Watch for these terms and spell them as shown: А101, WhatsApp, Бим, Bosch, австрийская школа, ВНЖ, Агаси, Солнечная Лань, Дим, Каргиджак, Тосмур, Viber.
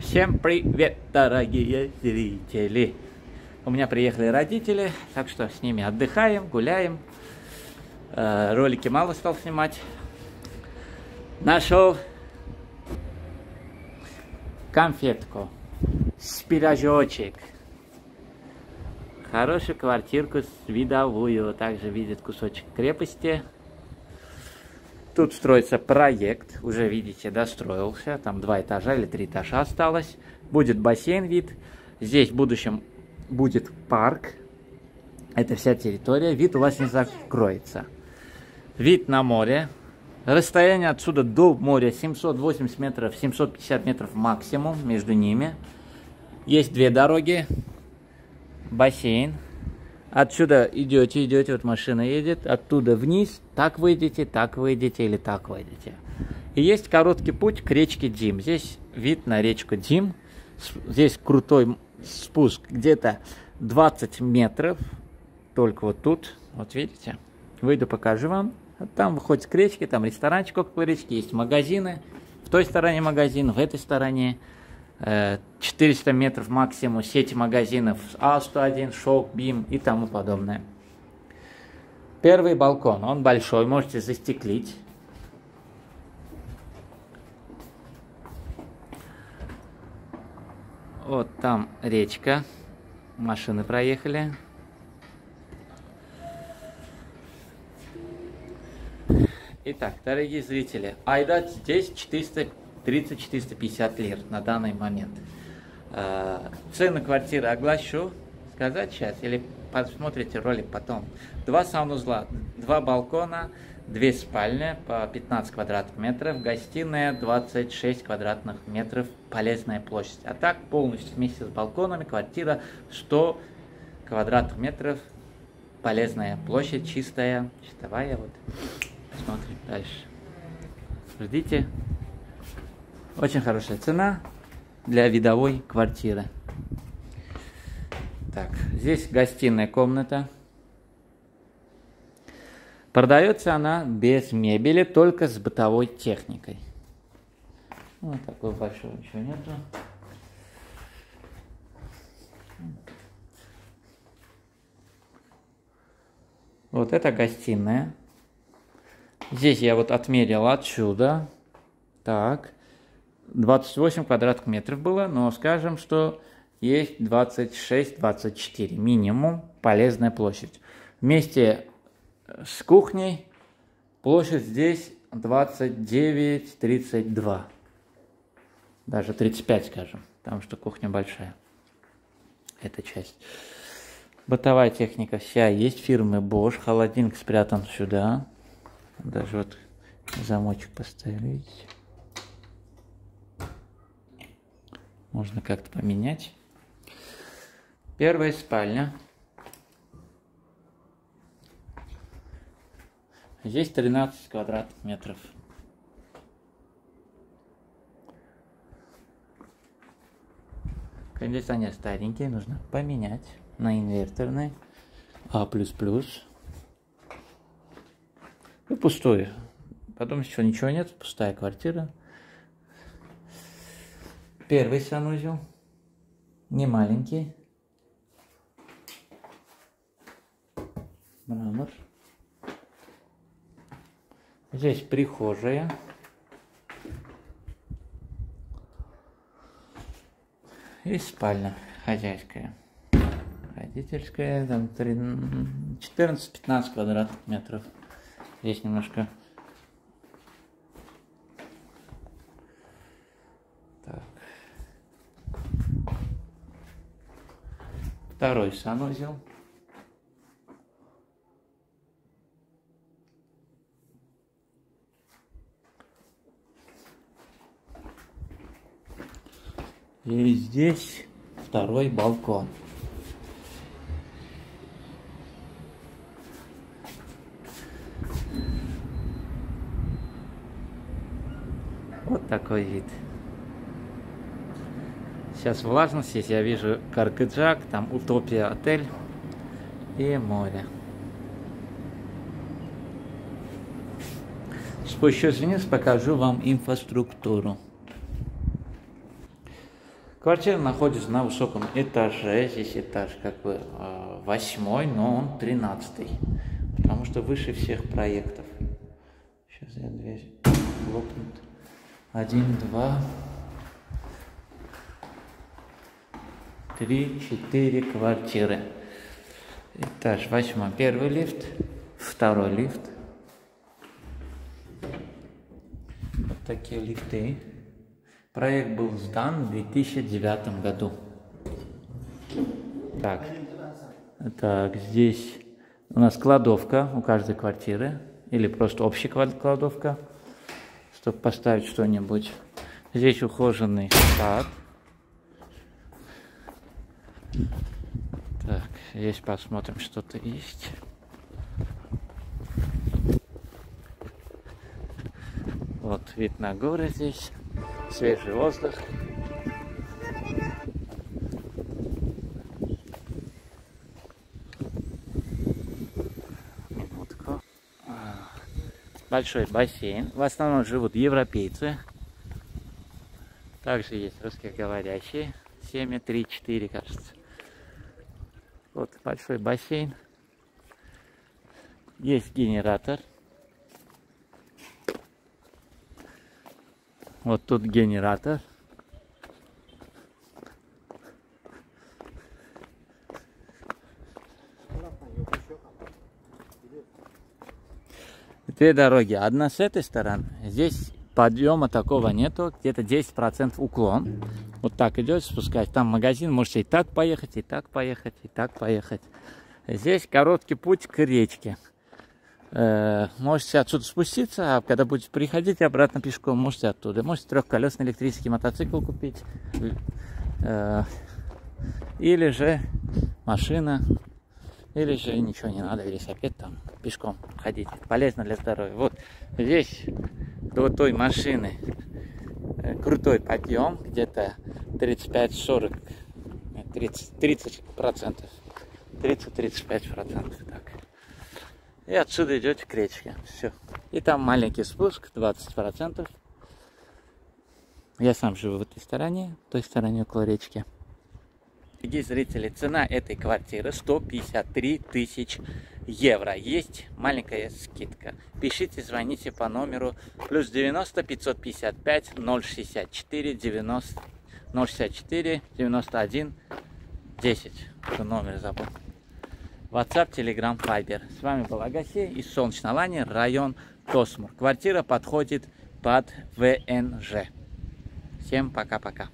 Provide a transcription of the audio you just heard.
Всем привет, дорогие зрители! У меня приехали родители, так что с ними отдыхаем, гуляем. Ролики мало стал снимать. Нашел конфетку с пирожочек. Хорошую квартирку с видовую. Также видит кусочек крепости. Тут строится проект, уже видите, достроился, там 2 этажа или 3 этажа осталось. Будет бассейн вид, здесь в будущем будет парк, это вся территория, вид у вас не закроется. Вид на море, расстояние отсюда до моря 780 метров, 750 метров максимум между ними. Есть 2 дороги, бассейн. Отсюда идете, идете, вот машина едет, оттуда вниз, так выйдете или так выйдете. И есть короткий путь к речке Дим. Здесь вид на речку Дим. Здесь крутой спуск, где-то 20 метров, только вот тут, вот видите. Выйду, покажу вам. Там выходит к речке, там ресторанчик около речки, есть магазины. В той стороне магазин, в этой стороне. 400 метров максимум сети магазинов А101, Шок, Бим и тому подобное. Первый балкон, он большой, можете застеклить. Вот там речка, машины проехали. Итак, дорогие зрители, айдат здесь 430-450 лир на данный момент. Цены квартиры оглашу. Сказать сейчас или посмотрите ролик потом. 2 санузла, 2 балкона, 2 спальни по 15 квадратных метров, гостиная 26 квадратных метров, полезная площадь. А так полностью вместе с балконами квартира 100 квадратных метров, полезная площадь, чистая, чистовая. Вот. Смотрим дальше. Ждите. Очень хорошая цена для видовой квартиры. Так, здесь гостиная комната. Продается она без мебели, только с бытовой техникой. Вот такой большой, ничего нету. Вот это гостиная. Здесь я вот отмерил отсюда. Так. 28 квадратных метров было, но скажем, что есть 26-24 минимум полезная площадь. Вместе с кухней площадь здесь 29-32, даже 35 скажем, потому что кухня большая, эта часть. Бытовая техника вся есть, фирмы Bosch, холодильник спрятан сюда, даже вот замочек поставить. Можно как-то поменять. Первая спальня. Здесь 13 квадратных метров. Кондиционер старенький, нужно поменять на инверторный. А++. И пустой. Потом еще ничего нет, пустая квартира. Первый санузел, не маленький, мрамор. Здесь прихожая. И спальня хозяйская, родительская, там 14-15 квадратных метров. Здесь немножко... Второй санузел. И здесь 2-й балкон. Вот такой вид. Сейчас влажность, здесь я вижу Каргиджак, там Утопия отель и море. Спущусь вниз, покажу вам инфраструктуру. Квартира находится на высоком этаже, здесь этаж как бы 8-й, но он 13-й, потому что выше всех проектов. Сейчас я дверь лопнут. 1, 2, 3, 4 квартиры. Этаж 8-й, первый лифт, второй лифт. Вот такие лифты. Проект был сдан в 2009 году. Так, здесь у нас кладовка у каждой квартиры, или просто общая кладовка, чтобы поставить что-нибудь. Здесь ухоженный сад. Так, здесь посмотрим, что-то есть. Вот вид на горы здесь. Свежий воздух. Большой бассейн. В основном живут европейцы. Также есть русскоговорящие. 7, 3, 4, кажется. Вот большой бассейн. Есть генератор. Вот тут генератор. Две дороги. Одна с этой стороны. Здесь подъема такого нету. Где-то 10% уклон. Вот так идет, спускать. Там магазин. Можете и так поехать, и так поехать, и так поехать. Здесь короткий путь к речке. Можете отсюда спуститься, а когда будете приходить обратно пешком, можете оттуда. Можете трехколесный электрический мотоцикл купить. Или же машина. Или же ничего не надо, велосипед там, пешком ходить. Это полезно для здоровья. Вот здесь до той машины крутой подъем. Где-то 35-40, 30%. 30-35%, так. И отсюда идете к речке. Все. И там маленький спуск, 20%. Я сам живу в этой стороне, той стороне около речки. Дорогие зрители, цена этой квартиры 153 000 евро. Есть маленькая скидка. Пишите, звоните по номеру +90 555 064 91 10. Номер забыл. WhatsApp, Telegram, Viber. С вами был Агаси из Солнечной Лани, район Тосмур. Квартира подходит под ВНЖ. Всем пока-пока.